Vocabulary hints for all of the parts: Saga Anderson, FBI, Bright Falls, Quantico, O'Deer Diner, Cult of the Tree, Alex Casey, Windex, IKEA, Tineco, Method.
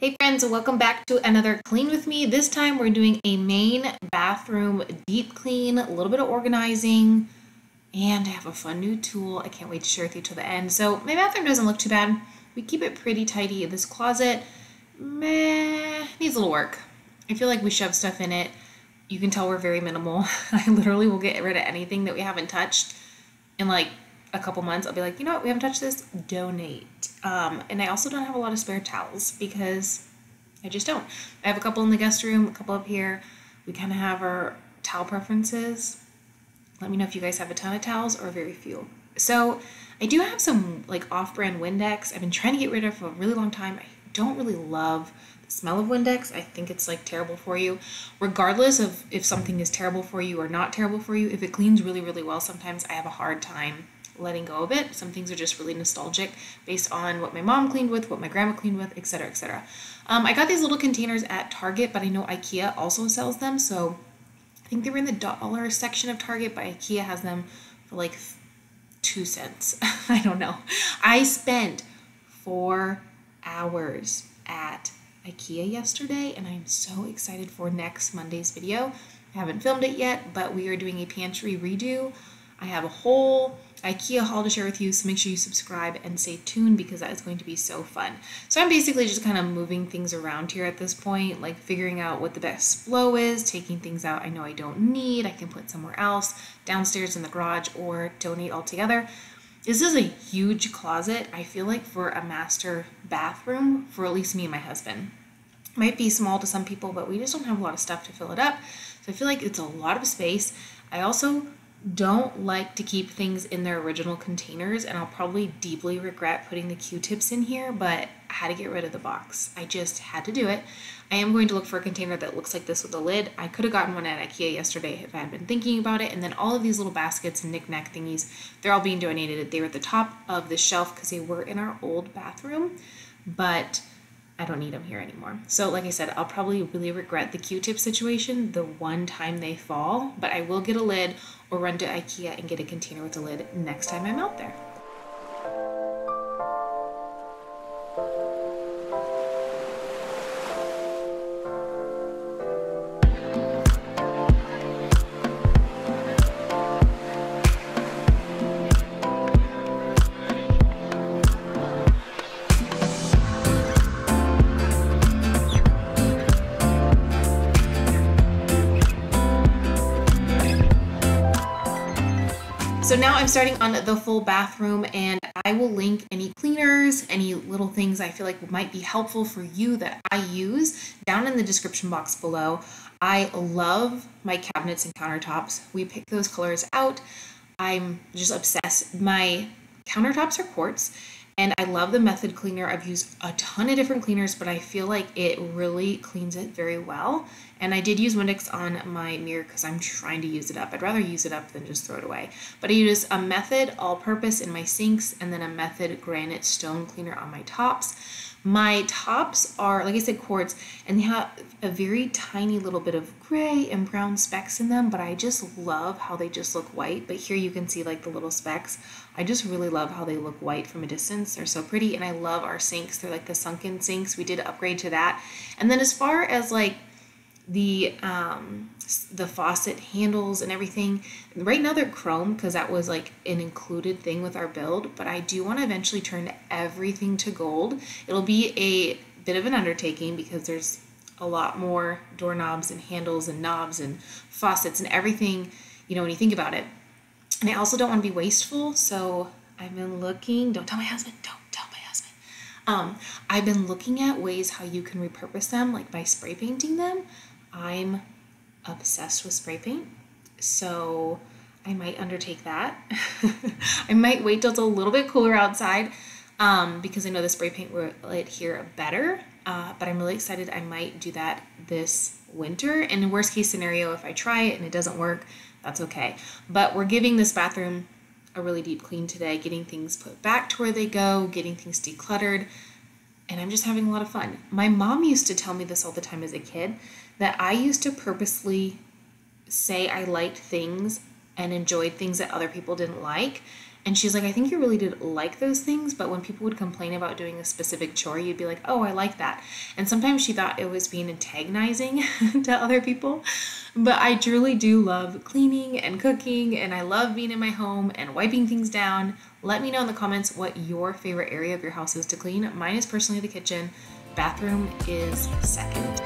Hey friends, welcome back to another clean with me. This time we're doing a main bathroom deep clean, a little bit of organizing, and I have a fun new tool I can't wait to share with you till the end. So my bathroom doesn't look too bad. We keep it pretty tidy. This closet, meh, needs a little work. I feel like we shove stuff in it. You can tell we're very minimal. I literally will get rid of anything that we haven't touched in like a couple months. I'll be like, you know what, we haven't touched this, donate. And I also don't have a lot of spare towels because I just don't. I have a couple in the guest room, a couple up here. We kind of have our towel preferences. Let me know if you guys have a ton of towels or very few. So I do have some like off-brand Windex. I've been trying to get rid of for a really long time. I don't really love the smell of Windex. I think it's like terrible for you. Regardless of if something is terrible for you or not terrible for you, if it cleans really, really well, sometimes I have a hard time letting go of it. Some things are just really nostalgic based on what my mom cleaned with, what my grandma cleaned with, etc., etc. I got these little containers at Target, but I know IKEA also sells them, so I think they were in the dollar section of Target, but IKEA has them for like 2 cents. I don't know. I spent 4 hours at IKEA yesterday, and I'm so excited for next Monday's video. I haven't filmed it yet, but we are doing a pantry redo. I have a whole IKEA haul to share with you, so make sure you subscribe and stay tuned because that is going to be so fun. So I'm basically just kind of moving things around here at this point, like figuring out what the best flow is, taking things out I know I don't need, I can put somewhere else, downstairs in the garage, or donate altogether. This is a huge closet, I feel like, for a master bathroom, for at least me and my husband. It might be small to some people, but we just don't have a lot of stuff to fill it up, so I feel like it's a lot of space. I also don't like to keep things in their original containers, and I'll probably deeply regret putting the Q-tips in here, but I had to get rid of the box. I just had to do it. I am going to look for a container that looks like this with a lid. I could have gotten one at IKEA yesterday if I had been thinking about it. And then all of these little baskets and knick-knack thingies, they're all being donated. They were at the top of the shelf because they were in our old bathroom, but I don't need them here anymore. So like I said, I'll probably really regret the Q-tip situation the one time they fall, but I will get a lid or run to IKEA and get a container with a lid next time I'm out there. So now I'm starting on the full bathroom, and I will link any cleaners, any little things I feel like might be helpful for you that I use down in the description box below. I love my cabinets and countertops. We pick those colors out. I'm just obsessed. My countertops are quartz, and I love the Method cleaner. I've used a ton of different cleaners, but I feel like it really cleans it very well. And I did use Windex on my mirror because I'm trying to use it up. I'd rather use it up than just throw it away. But I use a Method all-purpose in my sinks and then a Method granite stone cleaner on my tops. My tops are, like I said, quartz, and they have a very tiny little bit of gray and brown specks in them, but I just love how they just look white. But here you can see like the little specks. I just really love how they look white from a distance. They're so pretty, and I love our sinks. They're like the sunken sinks. We did upgrade to that. And then as far as like the faucet handles and everything, right now they're chrome because that was like an included thing with our build, but I do want to eventually turn everything to gold. It'll be a bit of an undertaking because there's a lot more doorknobs and handles and knobs and faucets and everything, you know, when you think about it. And I also don't want to be wasteful, so I've been looking, don't tell my husband, don't. I've been looking at ways how you can repurpose them, like by spray painting them. I'm obsessed with spray paint, so I might undertake that. I might wait till it's a little bit cooler outside because I know the spray paint will adhere better, but I'm really excited. I might do that this winter, and in worst case scenario, if I try it and it doesn't work, that's okay. But we're giving this bathroom a really deep clean today, getting things put back to where they go, getting things decluttered, and I'm just having a lot of fun. My mom used to tell me this all the time as a kid, that I used to purposely say I liked things and enjoyed things that other people didn't like, And she's like, I think you really did like those things, but when people would complain about doing a specific chore, you'd be like, oh, I like that. And sometimes she thought it was being antagonizing to other people. But I truly do love cleaning and cooking, and I love being in my home and wiping things down. Let me know in the comments what your favorite area of your house is to clean. Mine is personally the kitchen. Bathroom is second.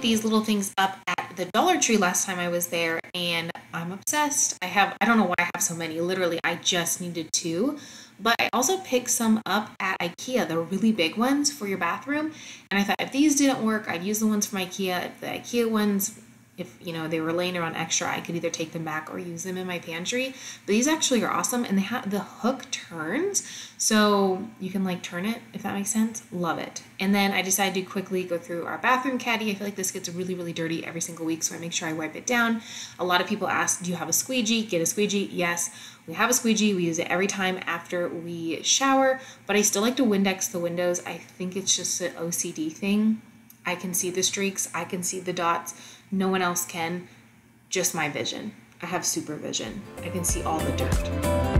These little things up at the Dollar Tree last time I was there, and I'm obsessed. I don't know why I have so many. Literally, I just needed two, but I also picked some up at IKEA, the really big ones for your bathroom. And I thought if these didn't work, I'd use the ones from IKEA. If the IKEA ones, if you know they were laying around extra, I could either take them back or use them in my pantry. But these actually are awesome, and they have the hook turns, so you can like turn it, if that makes sense. Love it. And then I decided to quickly go through our bathroom caddy. I feel like this gets really, really dirty every single week, so I make sure I wipe it down. A lot of people ask, do you have a squeegee? Get a squeegee. Yes, we have a squeegee. We use it every time after we shower, but I still like to Windex the windows. I think it's just an OCD thing. I can see the streaks. I can see the dots. No one else can, just my vision. I have super vision. I can see all the dirt.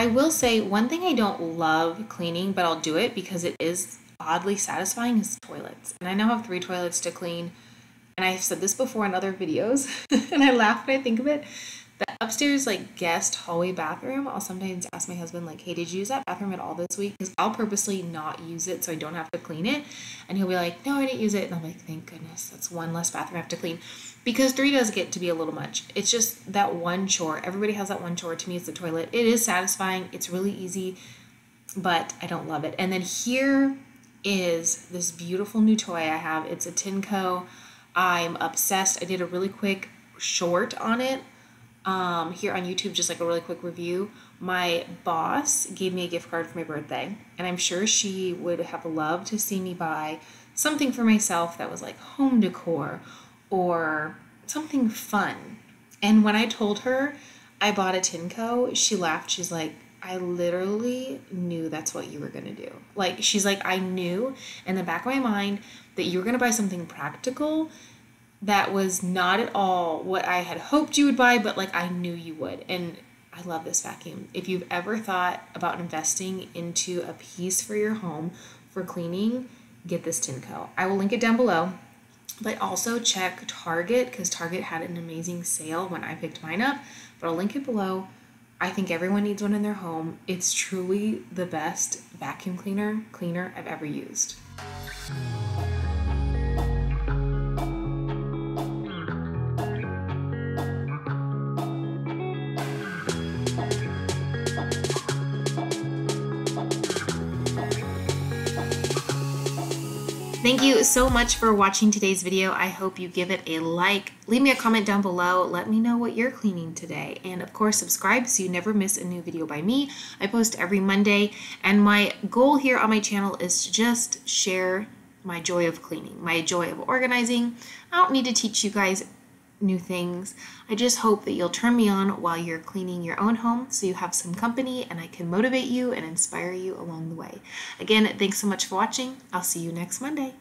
I will say one thing I don't love cleaning, but I'll do it because it is oddly satisfying, is toilets. And I now have 3 toilets to clean. And I've said this before in other videos, and I laugh when I think of it. The upstairs like guest hallway bathroom, I'll sometimes ask my husband like, hey, did you use that bathroom at all this week? Because I'll purposely not use it so I don't have to clean it. And he'll be like, no, I didn't use it. And I'm like, thank goodness, that's one less bathroom I have to clean. Because 3 does get to be a little much. It's just that one chore. Everybody has that one chore. To me, it's the toilet. It is satisfying. It's really easy, but I don't love it. And then here, is this beautiful new toy I have. It's a Tineco. I'm obsessed. I did a really quick short on it here on YouTube, just like a really quick review. My boss gave me a gift card for my birthday, and I'm sure she would have loved to see me buy something for myself that was like home decor or something fun. And when I told her I bought a Tineco, she laughed. She's like, I literally knew that's what you were gonna do. Like, she's like, I knew in the back of my mind that you were gonna buy something practical that was not at all what I had hoped you would buy, but like I knew you would. And I love this vacuum. If you've ever thought about investing into a piece for your home for cleaning, get this Tineco. I will link it down below, but also check Target, because Target had an amazing sale when I picked mine up, but I'll link it below. I think everyone needs one in their home. It's truly the best vacuum cleaner I've ever used. Thank you so much for watching today's video. I hope you give it a like. Leave me a comment down below. Let me know what you're cleaning today. And of course, subscribe so you never miss a new video by me. I post every Monday. And my goal here on my channel is to just share my joy of cleaning, my joy of organizing. I don't need to teach you guys new things. I just hope that you'll turn me on while you're cleaning your own home so you have some company and I can motivate you and inspire you along the way. Again, thanks so much for watching. I'll see you next Monday.